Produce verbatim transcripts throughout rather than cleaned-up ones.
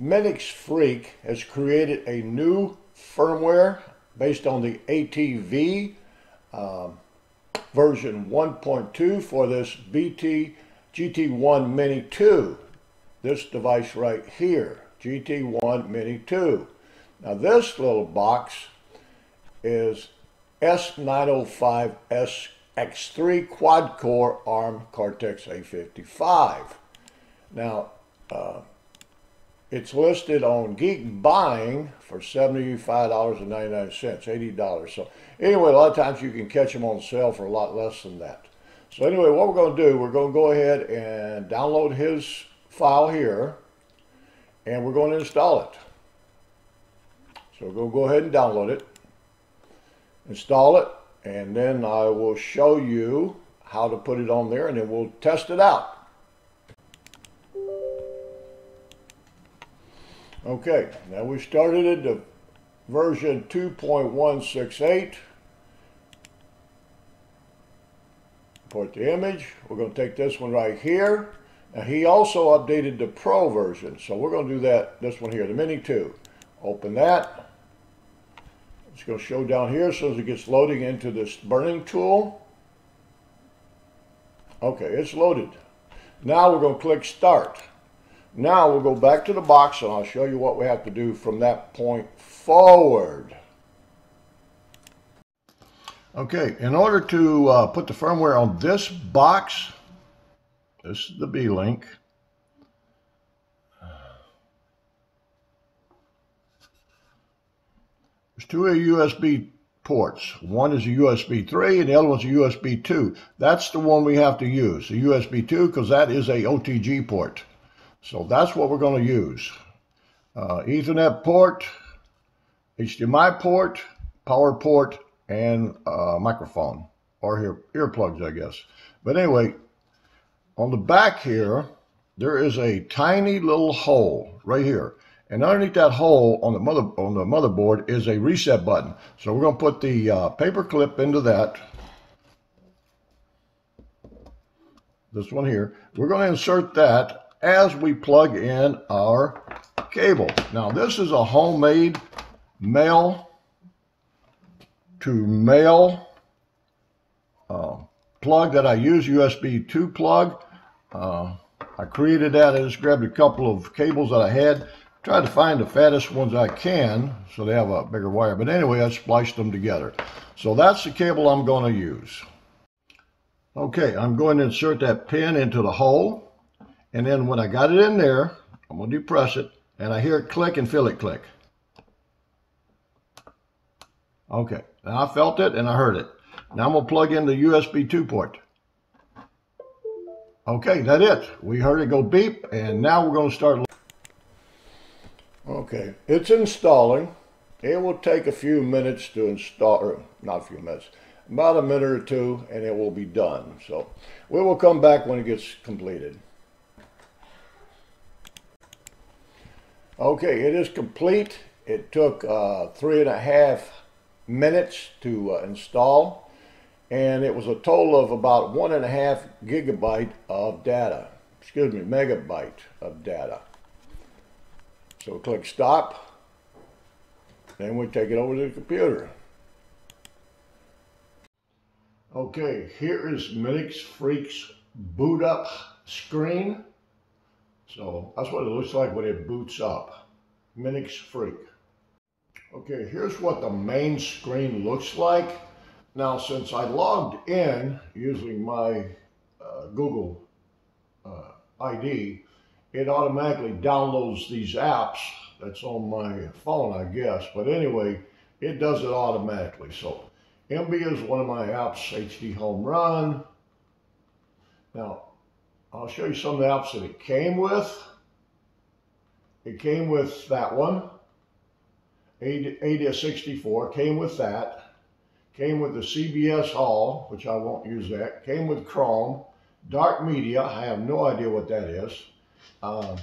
Minixfreak has created a new firmware based on the A T V um, version one point two for this B T G T one Mini two. This device right here, G T one Mini two. Now this little box is S nine oh five S X three quad core ARM Cortex A fifty-five. Now uh, it's listed on Geek Buying for seventy-five ninety-nine, eighty dollars. So anyway, a lot of times you can catch them on sale for a lot less than that. So anyway, what we're going to do, we're going to go ahead and download his file here, and we're going to install it. So we'll go ahead and download it, install it, and then I will show you how to put it on there, and then we'll test it out. Okay, now we started it to version two point one six eight. Import the image. We're going to take this one right here. Now he also updated the Pro version, so we're going to do that, this one here, the Mini two. Open that. It's going to show down here as soon as it gets loading into this burning tool. Okay, it's loaded. Now we're going to click Start. Now we'll go back to the box, and I'll show you what we have to do from that point forward. Okay, in order to uh, put the firmware on this box, this is the Beelink. There's two U S B ports. One is a U S B three and the other one's a U S B two. That's the one we have to use, the U S B two, because that is a O T G port. So that's what we're going to use. Uh, Ethernet port, H D M I port, power port, and uh, microphone, or ear earplugs, I guess. But anyway, on the back here, there is a tiny little hole right here. And underneath that hole on the mother on the motherboard is a reset button. So we're going to put the uh, paper clip into that. This one here. We're going to insert that as we plug in our cable. Now this is a homemade male to male uh, plug that I use, U S B two plug. Uh, I created that. I just grabbed a couple of cables that I had. Try to find the fattest ones I can so they have a bigger wire, but anyway, I spliced them together. So that's the cable I'm going to use. Okay, I'm going to insert that pin into the hole, and then when I got it in there, I'm going to depress it, and I hear it click and feel it click. Okay, now I felt it and I heard it. Now I'm going to plug in the U S B two port. Okay, that's it. We heard it go beep, and now we're going to start. Okay, it's installing. It will take a few minutes to install, or not a few minutes, about a minute or two, and it will be done. So we will come back when it gets completed. Okay, it is complete. It took uh, three and a half minutes to uh, install, and it was a total of about one and a half gigabyte of data. Excuse me, megabyte of data. So click Stop, then we take it over to the computer. Okay, here is Minixfreak's boot up screen. So that's what it looks like when it boots up. Minixfreak. Okay, here's what the main screen looks like. Now, since I logged in using my uh, Google uh, I D, it automatically downloads these apps that's on my phone, I guess. But anyway, it does it automatically. So Emby is one of my apps, H D Home Run. Now, I'll show you some of the apps that it came with. It came with that one. A D S sixty-four came with that. Came with the C B S Hall, which I won't use that. Came with Chrome. Dark Media, I have no idea what that is. Um,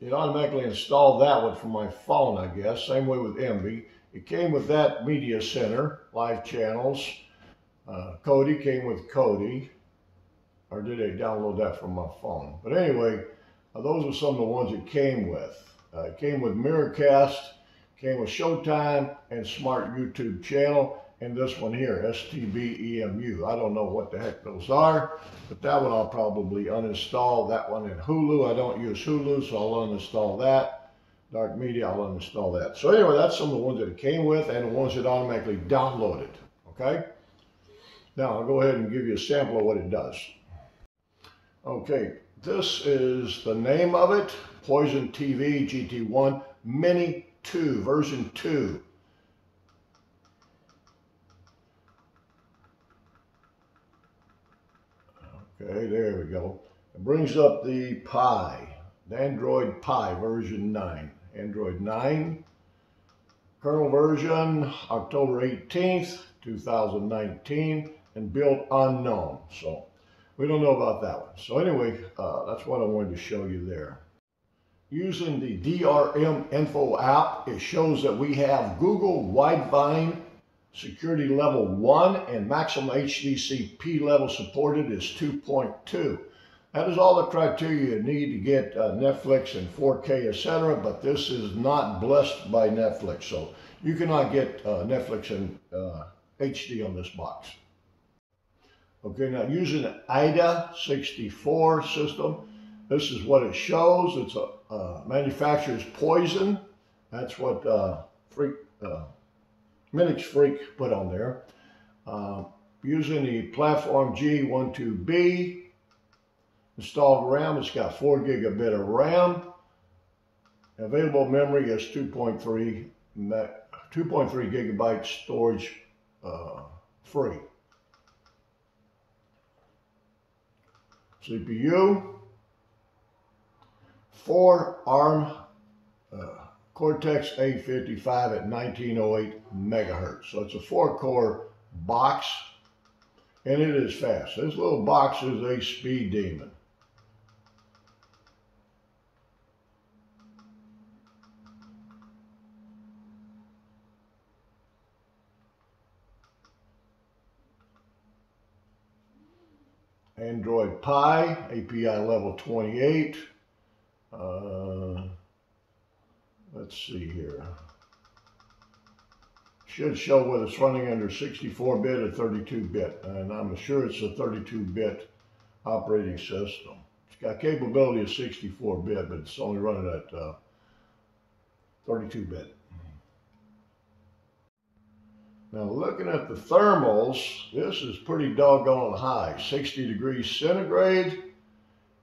it automatically installed that one from my phone, I guess. Same way with Emby. It came with that media center, live channels. Uh, Kodi came with Kodi. Or did they download that from my phone? But anyway, uh, those are some of the ones it came with. Uh, it came with Miracast, came with Showtime and Smart YouTube Channel, and this one here, S T B E M U. I don't know what the heck those are, but that one I'll probably uninstall. That one in Hulu, I don't use Hulu, so I'll uninstall that. Dark Media, I'll uninstall that. So anyway, that's some of the ones that it came with and the ones that automatically downloaded, okay? Now, I'll go ahead and give you a sample of what it does. Okay, this is the name of it, Poison T V G T one Mini two, version two. Okay, there we go. It brings up the Pi, the Android Pi version nine. Android nine, kernel version October eighteenth, two thousand nineteen, and built unknown. So we don't know about that one. So anyway, uh, that's what I wanted to show you there. Using the D R M Info app, it shows that we have Google Widevine Security level one and maximum H D C P level supported is two point two. That is all the criteria you need to get uh, Netflix and four K, et cetera. But this is not blessed by Netflix, so you cannot get uh, Netflix and uh, H D on this box. Okay, now using an A D S sixty-four system, this is what it shows. It's a uh, manufacturer's Poison. That's what uh, Freak. Uh, Minixfreak put on there. Uh, using the platform G twelve B, installed RAM, it's got four gigabit of RAM. Available memory is two point three gigabyte storage uh, free. C P U, four ARM uh, Cortex A fifty-five at nineteen oh eight megahertz. So it's a four-core box, and it is fast. This little box is a speed demon. Android Pi, A P I level twenty-eight. Uh, Let's see here. Should show whether it's running under sixty-four bit or thirty-two bit, and I'm sure it's a thirty-two bit operating system. It's got capability of sixty-four bit, but it's only running at uh, thirty-two bit. Now looking at the thermals, this is pretty doggone high, sixty degrees centigrade.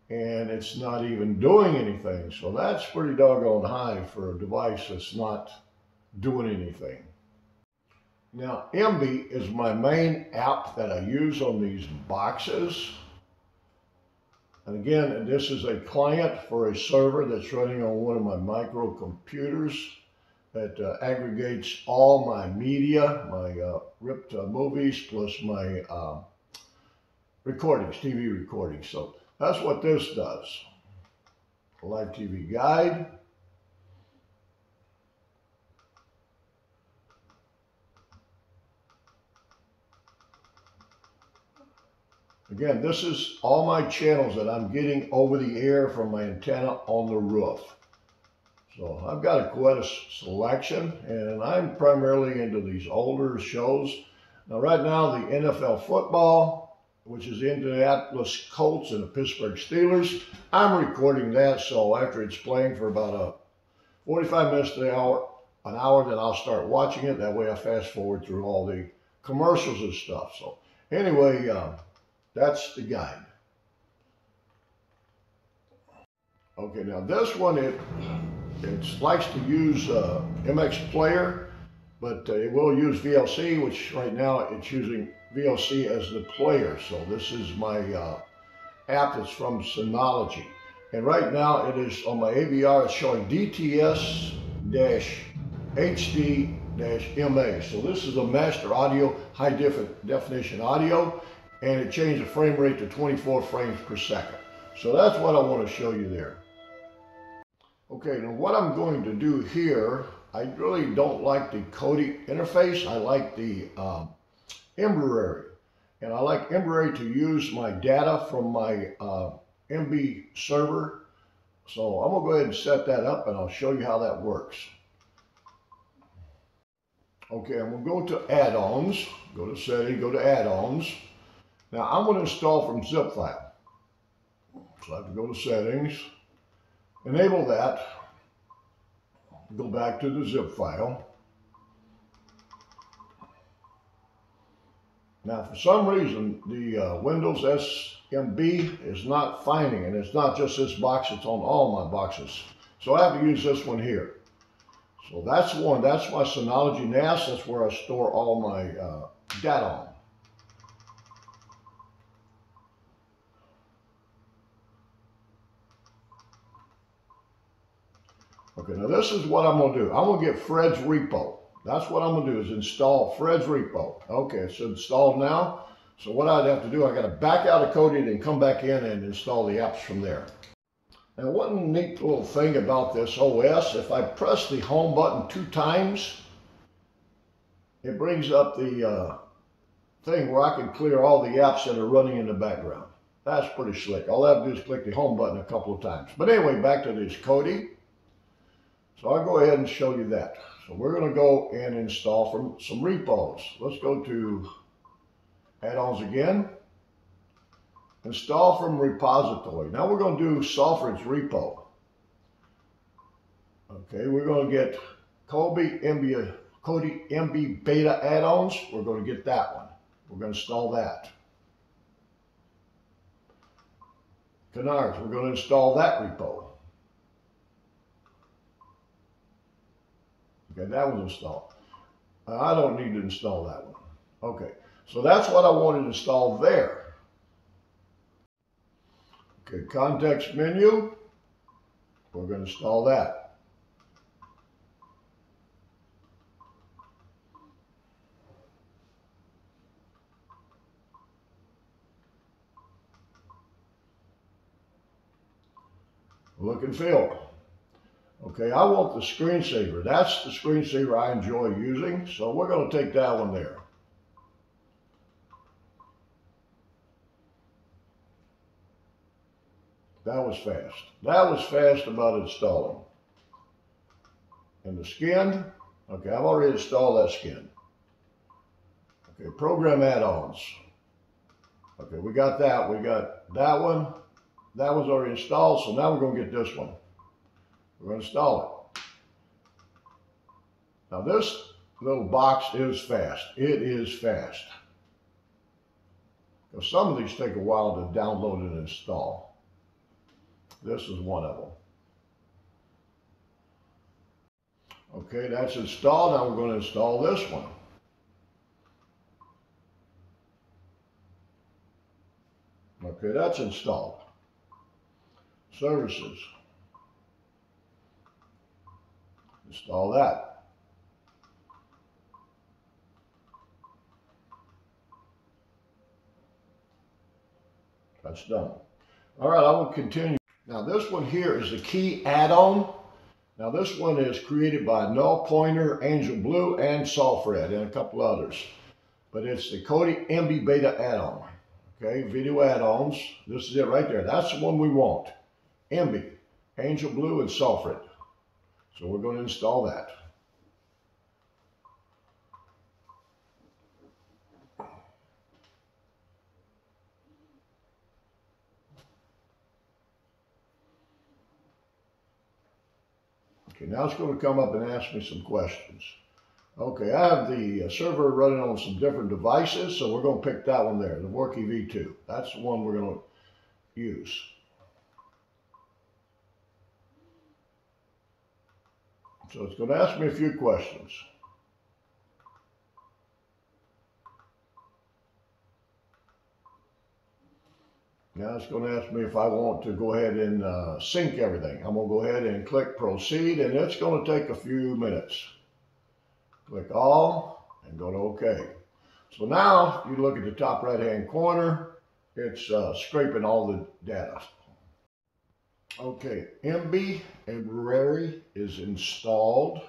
And it's not even doing anything. So that's pretty doggone high for a device that's not doing anything. Now, Emby is my main app that I use on these boxes. And again, this is a client for a server that's running on one of my microcomputers that uh, aggregates all my media, my uh, ripped uh, movies, plus my uh, recordings, T V recordings. So that's what this does. Live T V guide. Again, this is all my channels that I'm getting over the air from my antenna on the roof. So I've got a quite a selection, and I'm primarily into these older shows. Now, right now, the N F L football, which is the Indianapolis Colts and the Pittsburgh Steelers. I'm recording that, so after it's playing for about a forty-five minutes to the hour, an hour, then I'll start watching it. That way I fast forward through all the commercials and stuff. So anyway, um, that's the guide. Okay, now this one, it, it likes to use uh, M X Player, but uh, it will use V L C, which right now it's using V L C as the player. So this is my uh, app that's from Synology. And right now it is on my A V R, it's showing D T S H D M A. So this is a master audio, high def definition audio, and it changed the frame rate to twenty-four frames per second. So that's what I want to show you there. Okay, now what I'm going to do here, I really don't like the Kodi interface. I like the um, Embuary, and I like Embuary to use my data from my uh, Emby server So I'm gonna go ahead and set that up and I'll show you how that works. Okay, and we'll go to add-ons, go to settings, go to add-ons. Now I'm gonna install from zip file. So I have to go to settings, enable that, go back to the zip file. Now, for some reason, the uh, Windows S M B is not finding it. It's not just this box, it's on all my boxes. So I have to use this one here. So that's one, that's my Synology N A S. That's where I store all my uh, data on. Okay, now this is what I'm gonna do. I'm gonna get Fred's repo. That's what I'm gonna do, is install Fred's repo. Okay, it's installed now. So what I'd have to do, I gotta back out of Kodi and come back in and install the apps from there. Now one neat little thing about this O S, if I press the home button two times, it brings up the uh, thing where I can clear all the apps that are running in the background. That's pretty slick. All I have to do is click the home button a couple of times. But anyway, back to this Kodi. So I'll go ahead and show you that. So we're going to go and install from some repos. Let's go to add-ons again. Install from repository. Now we're going to do Sulfred's repo. Okay, we're going to get Kodi Emby, Kodi Emby beta add-ons. We're going to get that one. We're going to install that. Canards, we're going to install that repo. Okay, that was installed. I don't need to install that one. Okay, so that's what I wanted installed there. Okay, context menu. We're going to install that. Look and feel. Okay, I want the screensaver. That's the screensaver I enjoy using, so we're going to take that one there. That was fast. That was fast about installing. And the skin, okay, I've already installed that skin. Okay, program add-ons. Okay, we got that. We got that one. That was already installed, so now we're going to get this one. We're going to install it. Now this little box is fast. It is fast. Now some of these take a while to download and install. This is one of them. Okay, that's installed. Now we're going to install this one. Okay, that's installed. Services. Install that. That's done. All right, I will continue. Now this one here is the key add-on. Now this one is created by Null Pointer, Angel Blue, and Sulfred, and a couple others. But it's the Kodi Emby beta add-on. Okay, video add-ons. This is it right there. That's the one we want. Emby, Angel Blue, and Sulfred. So we're going to install that. Okay, now it's going to come up and ask me some questions. Okay, I have the server running on some different devices, so we're going to pick that one there, the Worky V two. That's the one we're going to use. So it's going to ask me a few questions. Now it's going to ask me if I want to go ahead and uh, sync everything. I'm going to go ahead and click proceed, and it's going to take a few minutes. Click all and go to OK. So now you look at the top right hand corner, it's uh, scraping all the data. Okay, Emby Embuary is installed,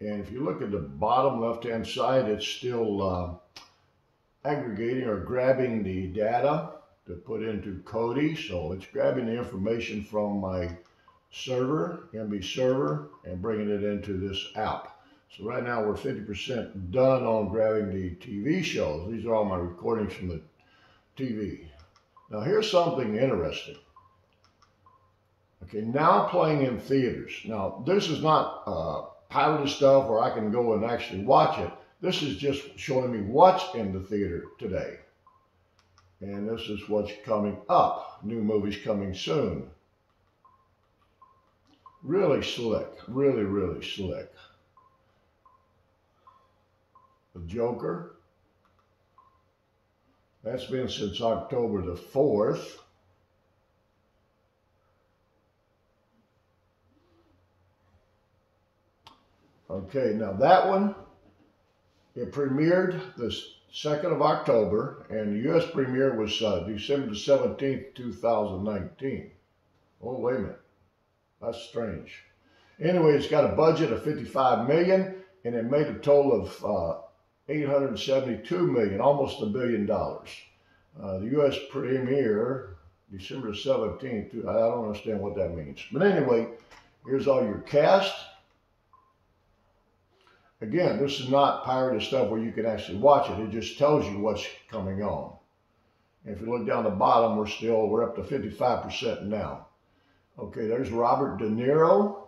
and if you look at the bottom left-hand side, it's still uh, aggregating or grabbing the data to put into Kodi, so it's grabbing the information from my server, Emby server, and bringing it into this app. So right now we're fifty percent done on grabbing the T V shows. These are all my recordings from the T V. Now here's something interesting. Okay, now playing in theaters. Now this is not uh, pirated stuff where I can go and actually watch it. This is just showing me what's in the theater today. And this is what's coming up. New movies coming soon. Really slick. Really, really slick. The Joker. That's been since October the fourth. Okay, now that one, it premiered the second of October, and the U S premiere was uh, December the seventeenth, two thousand nineteen. Oh, wait a minute. That's strange. Anyway, it's got a budget of fifty-five million dollars, and it made a total of uh, eight hundred seventy-two million dollars, almost a billion dollars. Uh, the U S premiere, December seventeenth, I don't understand what that means. But anyway, here's all your cast. Again, this is not pirated stuff where you can actually watch it. It just tells you what's coming on. And if you look down the bottom, we're still, we're up to fifty-five percent now. Okay, there's Robert De Niro.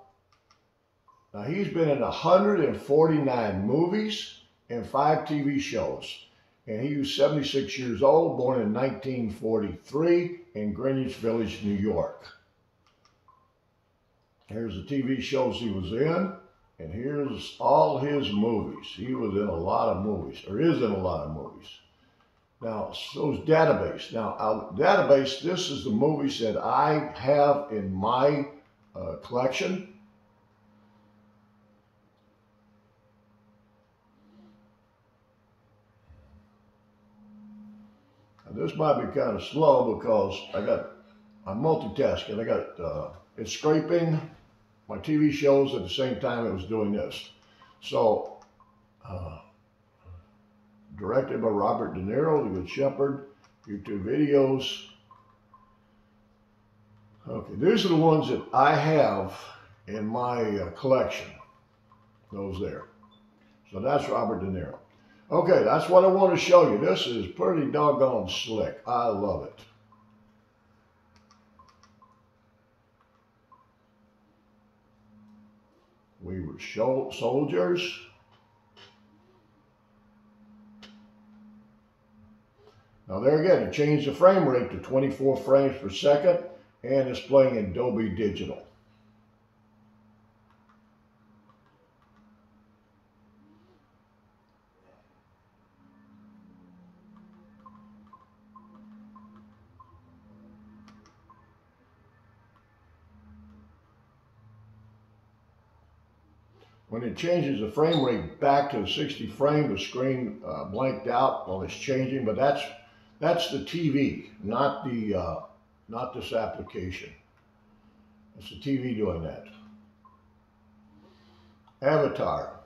Now, he's been in one hundred forty-nine movies and five T V shows. And he was seventy-six years old, born in nineteen forty-three in Greenwich Village, New York. Here's the T V shows he was in. And here's all his movies. He was in a lot of movies, or is in a lot of movies. Now, so's database. Now, our database, this is the movies that I have in my uh, collection. Now, this might be kind of slow because I got, I'm multitasking. I got, uh, it's scraping my T V shows at the same time it was doing this. So, uh, directed by Robert De Niro, The Good Shepherd, YouTube videos. Okay, these are the ones that I have in my uh, collection. Those there. So that's Robert De Niro. Okay, that's what I want to show you. This is pretty doggone slick. I love it. We were soldiers. Now there again, it changed the frame rate to twenty-four frames per second, and it's playing in Dolby Digital. When it changes the frame rate back to sixty frame, the screen uh, blanked out while it's changing. But that's that's the T V, not the uh, not this application. It's the T V doing that. Avatar.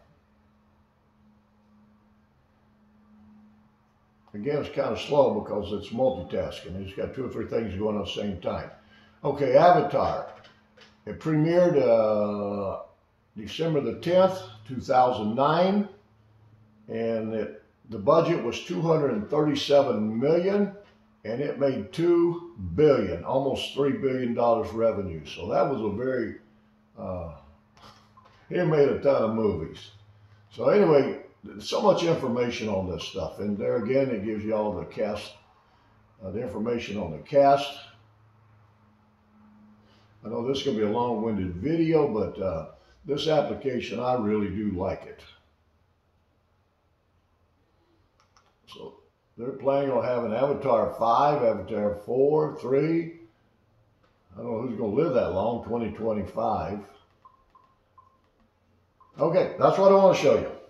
Again, it's kind of slow because it's multitasking. It's got two or three things going on at the same time. Okay, Avatar. It premiered. Uh, December the tenth, two thousand nine, and it, the budget was two hundred thirty-seven million dollars, and it made two billion dollars, almost three billion dollars revenue. So that was a very, uh, it made a ton of movies. So anyway, so much information on this stuff. And there again, it gives you all the cast, uh, the information on the cast. I know this is going to be a long-winded video, but uh, this application, I really do like it. So they're planning on having Avatar five, Avatar four, three. I don't know who's going to live that long, twenty twenty-five. Okay, that's what I want to show you.